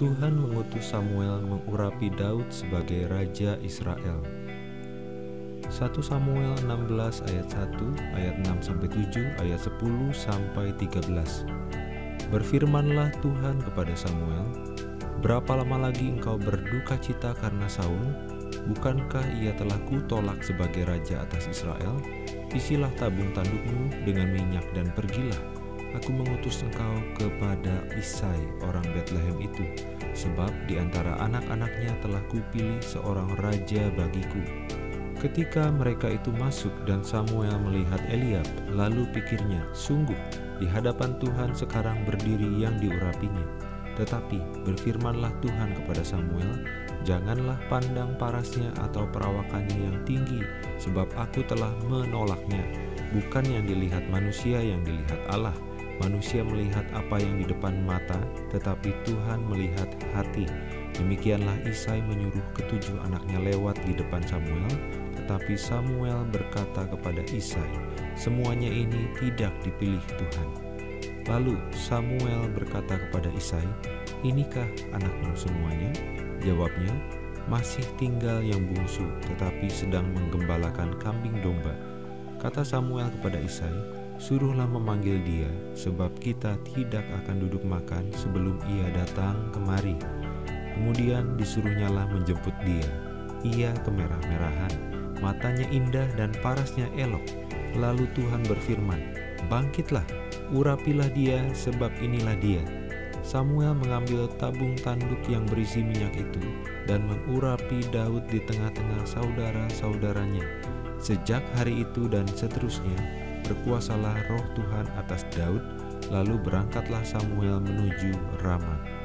Tuhan mengutus Samuel mengurapi Daud sebagai raja Israel. 1 Samuel 16 ayat 1, ayat 6-7, ayat 10-13. Berfirmanlah Tuhan kepada Samuel, "Berapa lama lagi engkau berduka cita karena Saul? Bukankah ia telah kutolak sebagai raja atas Israel? Isilah tabung tandukmu dengan minyak dan pergilah. Aku mengutus engkau kepada Isai orang Betlehem itu, sebab di antara anak-anaknya telah kupilih seorang raja bagiku." Ketika mereka itu masuk dan Samuel melihat Eliab, lalu pikirnya, "Sungguh, di hadapan Tuhan sekarang berdiri yang diurapinya." Tetapi berfirmanlah Tuhan kepada Samuel, "Janganlah pandang parasnya atau perawakannya yang tinggi, sebab aku telah menolaknya. Bukan yang dilihat manusia yang dilihat Allah. Manusia melihat apa yang di depan mata, tetapi Tuhan melihat hati." Demikianlah Isai menyuruh ketujuh anaknya lewat di depan Samuel, tetapi Samuel berkata kepada Isai, "Semuanya ini tidak dipilih Tuhan." Lalu Samuel berkata kepada Isai, "Inikah anakmu semuanya?" Jawabnya, "Masih tinggal yang bungsu, tetapi sedang menggembalakan kambing domba." Kata Samuel kepada Isai, "Suruhlah memanggil dia, sebab kita tidak akan duduk makan sebelum ia datang kemari." Kemudian disuruhnyalah menjemput dia. Ia kemerah-merahan, matanya indah dan parasnya elok. Lalu Tuhan berfirman, "Bangkitlah, urapilah dia, sebab inilah dia." Samuel mengambil tabung tanduk yang berisi minyak itu dan mengurapi Daud di tengah-tengah saudara-saudaranya. Sejak hari itu dan seterusnya, berkuasalah roh Tuhan atas Daud, lalu berangkatlah Samuel menuju Rama.